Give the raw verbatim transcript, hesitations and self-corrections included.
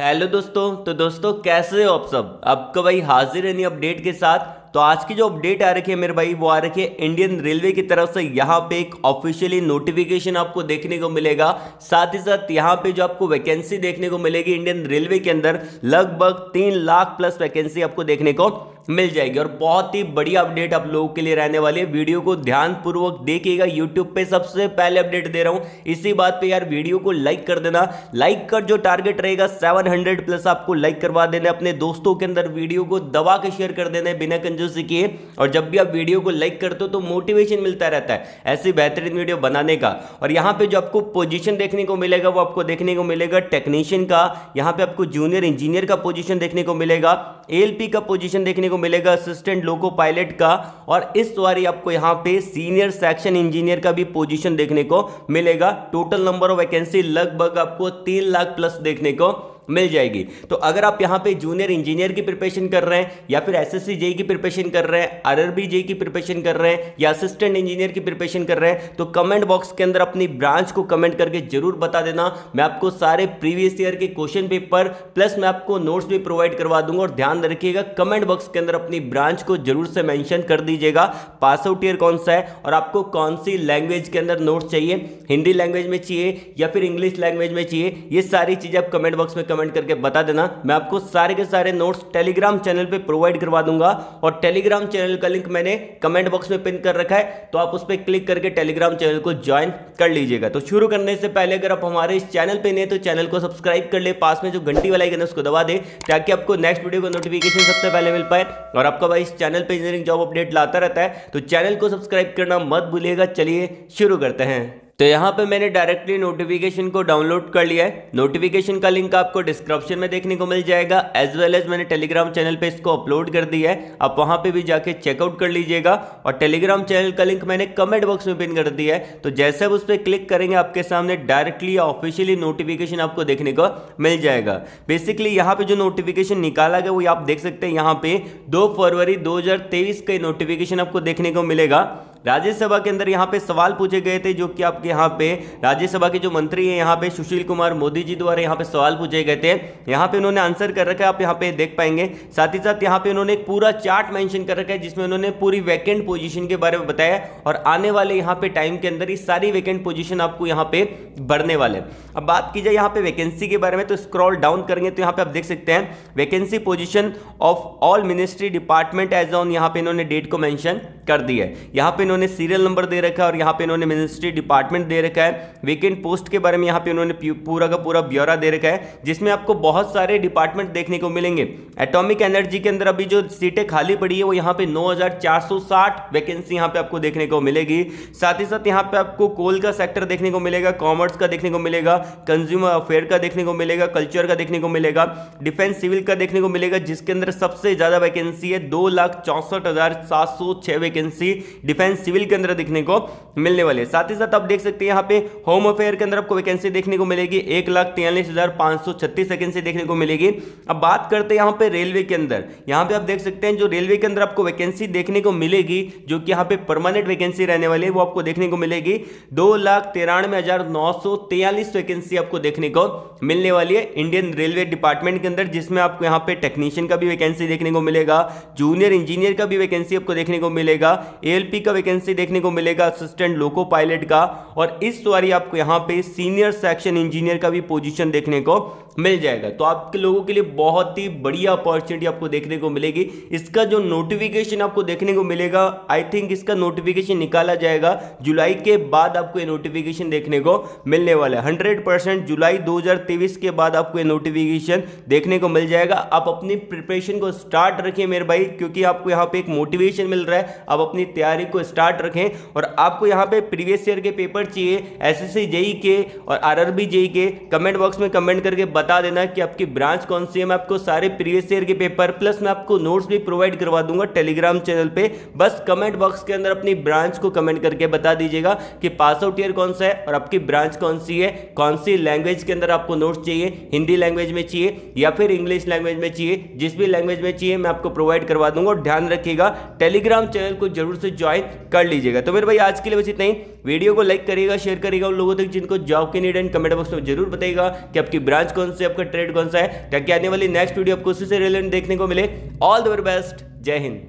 Hello दोस्तों, तो दोस्तों कैसे हो आप सब। आपका भाई हाजिर है नई अपडेट के साथ। तो आज की जो अपडेट आ रखी है मेरे भाई, वो आ रखी है इंडियन रेलवे की तरफ से। यहाँ पे एक ऑफिशियली नोटिफिकेशन आपको देखने को मिलेगा। साथ ही साथ यहाँ पे जो आपको वैकेंसी देखने को मिलेगी इंडियन रेलवे के अंदर, लगभग तीन लाख प्लस वैकेंसी आपको देखने को मिल जाएगी। और बहुत ही बढ़िया अपडेट आप लोगों के लिए रहने वाली है। वीडियो को ध्यानपूर्वक देखिएगा। यूट्यूब पे सबसे पहले अपडेट दे रहा हूँ, इसी बात पे यार वीडियो को लाइक कर देना। लाइक का जो टारगेट रहेगा सात सौ प्लस, आपको लाइक करवा देना। अपने दोस्तों के अंदर वीडियो को दबा के शेयर कर देना बिना कंजूसी किए। और जब भी आप वीडियो को लाइक करते हो तो मोटिवेशन मिलता रहता है ऐसी बेहतरीन वीडियो बनाने का। और यहाँ पे जो आपको पोजिशन देखने को मिलेगा, वो आपको देखने को मिलेगा टेक्नीशियन का। यहाँ पे आपको जूनियर इंजीनियर का पोजिशन देखने को मिलेगा। एएलपी का पोजिशन देखने को मिलेगा, असिस्टेंट लोको पायलट का। और इस बारी आपको यहां पे सीनियर सेक्शन इंजीनियर का भी पोजीशन देखने को मिलेगा। टोटल नंबर ऑफ वैकेंसी लगभग आपको तीन लाख प्लस देखने को मिल जाएगी। तो अगर आप यहाँ पे जूनियर इंजीनियर की प्रिपरेशन कर रहे हैं, या फिर एसएससी जेई की प्रिपरेशन कर रहे हैं, आरआरबी जेई की प्रिपरेशन कर रहे हैं, या असिस्टेंट इंजीनियर की प्रिपरेशन कर रहे हैं, तो कमेंट बॉक्स के अंदर अपनी ब्रांच को कमेंट करके जरूर बता देना। मैं आपको सारे प्रीवियस ईयर के क्वेश्चन पेपर प्लस मैं आपको नोट्स भी प्रोवाइड करवा दूंगा। और ध्यान रखिएगा, कमेंट बॉक्स के अंदर अपनी ब्रांच को जरूर से मैंशन कर दीजिएगा, पास आउट ईयर कौन सा है और आपको कौन सी लैंग्वेज के अंदर नोट्स चाहिए। हिंदी लैंग्वेज में चाहिए या फिर इंग्लिश लैंग्वेज में चाहिए, ये सारी चीज़ें आप कमेंट बॉक्स में कमेंट करके बता देना। मैं आपको सारे के सारे नोट्स टेलीग्राम चैनल पे प्रोवाइड करवा दूंगा। और टेलीग्राम चैनल का लिंक मैंने कमेंट बॉक्स में पिन कर रखा है, तो आप उस पर क्लिक करके टेलीग्राम चैनल को ज्वाइन कर लीजिएगा। तो शुरू करने से पहले अगर आप हमारे इस चैनल पे नहीं तो चैनल को सब्सक्राइब कर ले, पास में जो घंटी वाला आइकन है उसको दबा दे, ताकि आपको नेक्स्ट वीडियो का नोटिफिकेशन सबसे पहले मिल पाए। और आपका भाई इस चैनल पे इंजीनियरिंग जॉब अपडेट लाता रहता है, तो चैनल को सब्सक्राइब करना मत भूलिएगा। चलिए शुरू करते हैं। तो यहाँ पे मैंने डायरेक्टली नोटिफिकेशन को डाउनलोड कर लिया है। नोटिफिकेशन का लिंक आपको डिस्क्रिप्शन में देखने को मिल जाएगा, एज वेल एज मैंने टेलीग्राम चैनल पे इसको अपलोड कर दिया है। आप वहाँ पे भी जाके चेकआउट कर लीजिएगा। और टेलीग्राम चैनल का लिंक मैंने कमेंट बॉक्स में पिन कर दिया है, तो जैसे आप उस पर क्लिक करेंगे आपके सामने डायरेक्टली या ऑफिशियली नोटिफिकेशन आपको देखने को मिल जाएगा। बेसिकली यहाँ पर जो नोटिफिकेशन निकाला गया वो आप देख सकते हैं। यहाँ पे दो फरवरी दो हज़ार तेईस का नोटिफिकेशन आपको देखने को मिलेगा। राज्यसभा के अंदर यहाँ पे सवाल पूछे गए थे, जो कि आपके यहाँ पे राज्यसभा के जो मंत्री हैं यहाँ पे सुशील कुमार मोदी जी द्वारा यहाँ पे सवाल पूछे गए थे। यहाँ पे उन्होंने आंसर कर रखा है, आप यहाँ पे देख पाएंगे। साथ ही साथ यहाँ पे उन्होंने एक पूरा चार्ट मेंशन कर रखा है, जिसमें उन्होंने पूरी वैकेंट पोजीशन के बारे में बताया। और आने वाले यहाँ पे टाइम के अंदर ये सारी वैकेंट पोजीशन आपको यहाँ पे बढ़ने वाले। अब बात की जाए यहाँ पे वैकेंसी के बारे में, तो स्क्रॉल डाउन करेंगे तो यहाँ पे आप देख सकते हैं vacancy position of all ministry department as on, यहाँ पे इन्होंने डेट को मेंशन कर दी है। यहाँ पे इन्होंने सीरियल नंबर दे रखा है और यहाँ पे इन्होंने मिनिस्ट्री डिपार्टमेंट दे रखा है। वेकेंट पोस्ट के बारे में यहाँ पे इन्होंने पूरा का पूरा ब्यौरा दे रखा है, जिसमें आपको बहुत सारे डिपार्टमेंट देखने को मिलेंगे। एटॉमिक एनर्जी के अंदर अभी जो सीटें खाली पड़ी है वो यहाँ पे नौ हज़ार चार सौ साठ वैकेंसी यहाँ पे आपको देखने को मिलेगी। साथ ही साथ यहाँ पे आपको कोल का सेक्टर देखने को मिलेगा, कॉमर्स का देखने को मिलेगा, कंज्यूमर अफेयर का देखने को मिलेगा, कल्चर का देखने को मिलेगा, डिफेंस सिविल का देखने को मिलेगा, जिसके अंदर सबसे ज्यादा वैकेंसी है दो लाख चौसठ हजार सात सौ छह वैकेंसी डिफेंस सिविल के अंदर देखने को मिलने वाले। साथ ही साथ आप देख सकते हैं यहाँ पे होम अफेयर के अंदर आपको वैकेंसी देखने को मिलेगी, एक लाख तैंतालीस हजार पांच सौ छत्तीस वैकेंसी देखने को मिलेगी। अब बात करते हैं यहाँ पे रेलवे के अंदर। यहाँ पे आप देख सकते हैं जो रेलवे के अंदर आपको वैकेंसी देखने को मिलेगी, जो कि यहाँ पे परमानेंट वैकेंसी रहने वाली है, वो आपको देखने को मिलेगी दो लाख तिरानवे हजार नौ सौ तैंतालीस वैकेंसी आपको देखने को मिलने वाली है इंडियन रेलवे डिपार्टमेंट के अंदर, जिसमें आपको यहाँ पे टेक्नीशियन का भी वैकेंसी देखने को मिलेगा, जूनियर इंजीनियर का भी वैकेंसी आपको देखने को मिलेगा, एएलपी का वैकेंसी देखने को मिलेगा, असिस्टेंट लोको पायलट का। और इस बारी आपको यहाँ पे सीनियर सेक्शन इंजीनियर का भी पोजीशन देखने को मिल जाएगा। तो आपके लोगों के लिए बहुत ही बढ़िया अपॉर्चुनिटी आपको देखने को मिलेगी। इसका जो नोटिफिकेशन आपको देखने को मिलेगा, आई थिंक इसका नोटिफिकेशन निकाला जाएगा जुलाई के बाद। आपको ये नोटिफिकेशन देखने को मिलने वाला है हंड्रेड परसेंट जुलाई दो हजार तेईस के बाद आपको ये नोटिफिकेशन देखने को मिल जाएगा। आप अपनी प्रिपरेशन को स्टार्ट रखिए मेरे भाई, क्योंकि आपको यहाँ पे एक मोटिवेशन मिल रहा है। आप अपनी तैयारी को स्टार्ट रखें। और आपको यहाँ पे प्रीवियस ईयर के पेपर चाहिए एसएससी जेई के और आरआरबी जेई के, कमेंट बॉक्स में कमेंट करके बता देना कि आपकी ब्रांच कौन सी है। मैं आपको सारे प्रीवियस ईयर के पेपर प्लस मैं आपको नोट्स भी प्रोवाइड करवा दूंगा टेलीग्राम चैनल पे। बस कमेंट बॉक्स के अंदर अपनी ब्रांच को कमेंट करके बता दीजिएगा कि पास आउट ईयर कौन सा है और आपकी ब्रांच कौन सी है, कौन सी लैंग्वेज के अंदर आपको नोट्स चाहिए, हिंदी लैंग्वेज में चाहिए या फिर इंग्लिश लैंग्वेज में चाहिए। जिस भी लैंग्वेज में चाहिए मैं आपको प्रोवाइड करवा दूंगा। और ध्यान रखिएगा, टेलीग्राम चैनल को जरूर से ज्वाइन कर लीजिएगा। तो मेरे भाई आज के लिए बस इतना ही। वीडियो को लाइक करिएगा, शेयर करिएगा उन लोगों तक जिनको जॉब के नीड एंड कमेंट बॉक्स में जरूर बताइएगा कि आपकी ब्रांच कौन कौन से आपका ट्रेड कौन सा है, ताकि आने वाली नेक्स्ट वीडियो आपको उसी से रिलेटेड देखने को मिले। ऑल द वेरी बेस्ट, जय हिंद।